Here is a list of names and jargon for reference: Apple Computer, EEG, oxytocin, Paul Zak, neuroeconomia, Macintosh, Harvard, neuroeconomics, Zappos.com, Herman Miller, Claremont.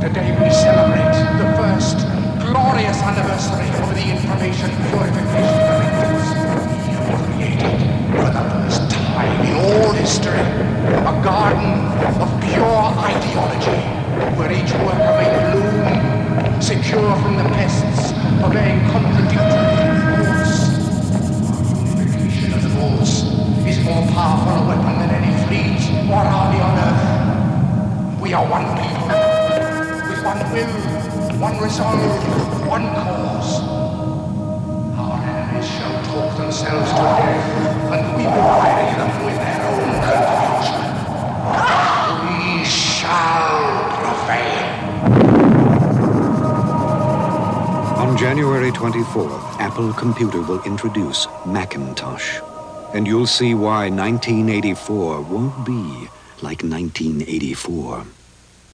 the day we celebrate the first glorious anniversary of the information purification directives we have created for the first time in all history a garden of pure ideology where each worker may bloom, secure from the pests, obeying contradictory rules. The application of the laws is more powerful a weapon than any fleet or army on earth. We are one people. One will, one resolve, one cause. Our enemies shall talk themselves to death, and we will bury them with their own confusion. We shall prevail. On January 24th, Apple Computer will introduce Macintosh. And you'll see why 1984 won't be like 1984.